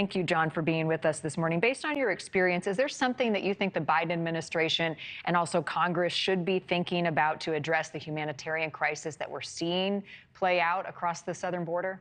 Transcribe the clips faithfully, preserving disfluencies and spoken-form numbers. Thank you, John, for being with us this morning. Based on your experience, is there something that you think the Biden administration and also Congress should be thinking about to address the humanitarian crisis that we're seeing play out across the southern border?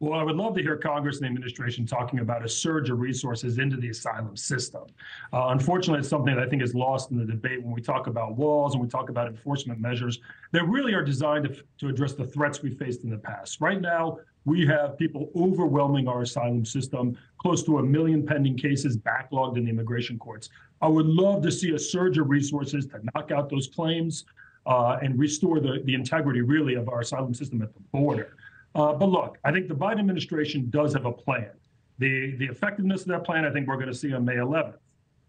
Well, I would love to hear Congress and the administration talking about a surge of resources into the asylum system. Uh, unfortunately, it's something that I think is lost in the debate when we talk about walls and we talk about enforcement measures that really are designed to, to address the threats we faced in the past. Right now, we have people overwhelming our asylum system, close to a million pending cases backlogged in the immigration courts. I would love to see a surge of resources to knock out those claims uh, and restore the, the integrity, really, of our asylum system at the border. Uh, but look, I think the Biden administration does have a plan. The, the effectiveness of that plan, I think we're going to see on May eleventh.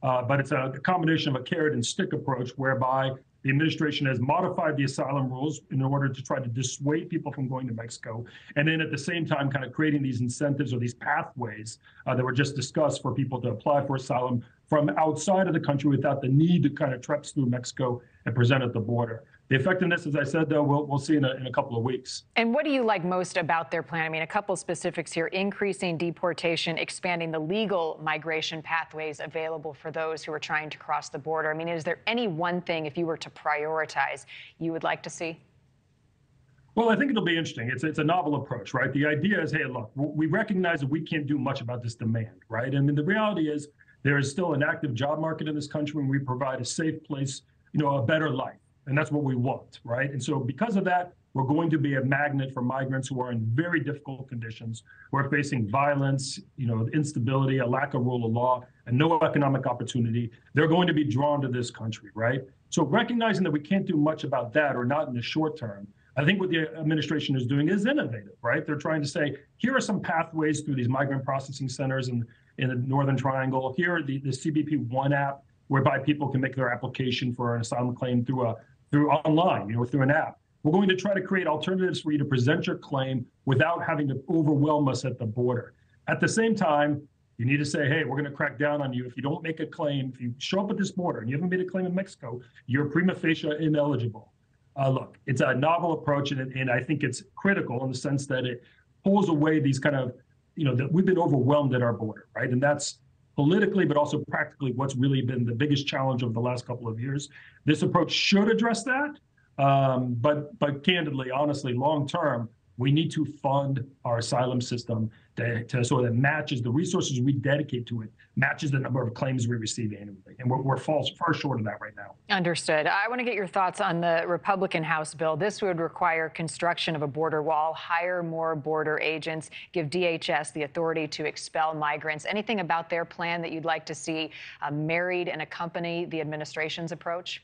Uh, but it's a combination of a carrot and stick approach whereby the administration has modified the asylum rules in order to try to dissuade people from going to Mexico. And then at the same time, kind of creating these incentives or these pathways uh, that were just discussed for people to apply for asylum from outside of the country without the need to kind of traipse through Mexico and present at the border. The effectiveness, as I said, though, we'll, we'll see in a, in a couple of weeks. And what do you like most about their plan? I mean, a couple specifics here, increasing deportation, expanding the legal migration pathways available for those who are trying to cross the border. I mean, is there any one thing, if you were to prioritize, you would like to see? Well, I think it'll be interesting. It's, it's a novel approach, right? The idea is, hey, look, we recognize that we can't do much about this demand, right? I mean, the reality is there is still an active job market in this country, and we provide a safe place, you know, a better life. And that's what we want, right? And so because of that, we're going to be a magnet for migrants who are in very difficult conditions, who are facing violence, you know, instability, a lack of rule of law, and no economic opportunity. They're going to be drawn to this country, right? So recognizing that we can't do much about that, or not in the short term, I think what the administration is doing is innovative, right? They're trying to say, here are some pathways through these migrant processing centers in, in the Northern Triangle. Here are the, the C B P One app, whereby people can make their application for an asylum claim through a through online, you know, through an app. We're going to try to create alternatives for you to present your claim without having to overwhelm us at the border. At the same time, you need to say, hey, we're going to crack down on you if you don't make a claim. If you show up at this border and you haven't made a claim in Mexico, you're prima facie ineligible. Uh, look, it's a novel approach, and, and I think it's critical in the sense that it pulls away these kind of, you know, that we've been overwhelmed at our border, right? And that's politically, but also practically, what's really been the biggest challenge over the last couple of years. This approach should address that, um, but but candidly, honestly, long term, we need to fund our asylum system to, to so that matches the resources we dedicate to it, matches the number of claims we receive annually, and we're, we're far, far short of that right now. Understood. I want to get your thoughts on the Republican House bill. This would require construction of a border wall, hire more border agents, give D H S the authority to expel migrants. Anything about their plan that you'd like to see uh, married and accompany the administration's approach?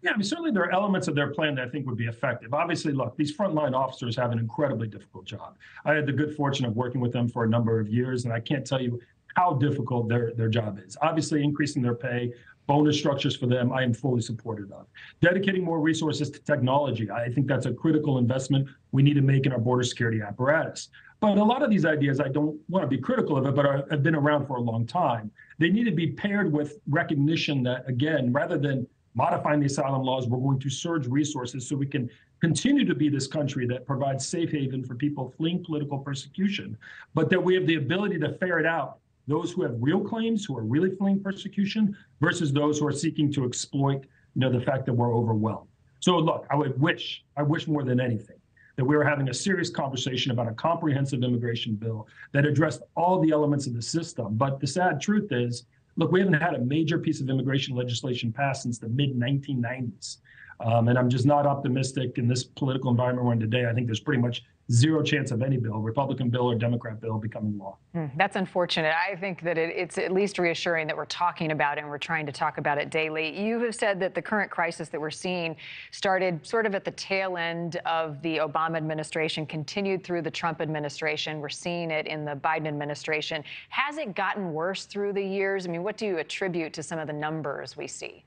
Yeah, I mean, certainly there are elements of their plan that I think would be effective. Obviously, look, these frontline officers have an incredibly difficult job. I had the good fortune of working with them for a number of years, and I can't tell you how difficult their, their job is. Obviously, increasing their pay, bonus structures for them, I am fully supportive of. Dedicating more resources to technology, I think that's a critical investment we need to make in our border security apparatus. But a lot of these ideas, I don't want to be critical of it, but are, have been around for a long time. They need to be paired with recognition that, again, rather than modifying the asylum laws, we're going to surge resources so we can continue to be this country that provides safe haven for people fleeing political persecution, but that we have the ability to ferret out those who have real claims, who are really fleeing persecution, versus those who are seeking to exploit, you know, the fact that we're overwhelmed. So look, I would wish, I wish more than anything, that we were having a serious conversation about a comprehensive immigration bill that addressed all the elements of the system. But the sad truth is, look, we haven't had a major piece of immigration legislation passed since the mid nineteen nineties. Um, and I'm just not optimistic in this political environment we're in today. I think there's pretty much zero chance of any bill, Republican bill or Democrat bill, becoming law. Mm, that's unfortunate. I think that it, it's at least reassuring that we're talking about it and we're trying to talk about it daily. You have said that the current crisis that we're seeing started sort of at the tail end of the Obama administration, continued through the Trump administration. We're seeing it in the Biden administration. Has it gotten worse through the years? I mean, what do you attribute to some of the numbers we see?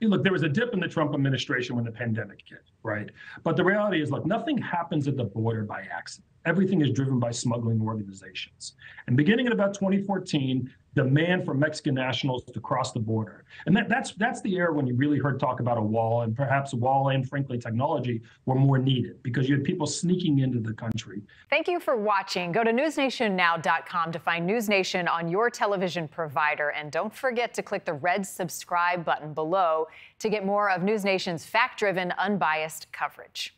Look, there was a dip in the Trump administration when the pandemic hit, right? But the reality is, look, nothing happens at the border by accident. everything is driven by smuggling organizations. And beginning in about twenty fourteen, demand for Mexican nationals to cross the border. And that, that's that's the era when you really heard talk about a wall, and perhaps a wall and, frankly, technology were more needed because you had people sneaking into the country. Thank you for watching. Go to news nation now dot com to find News Nation on your television provider. And don't forget to click the red subscribe button below to get more of News Nation's fact-driven, unbiased coverage.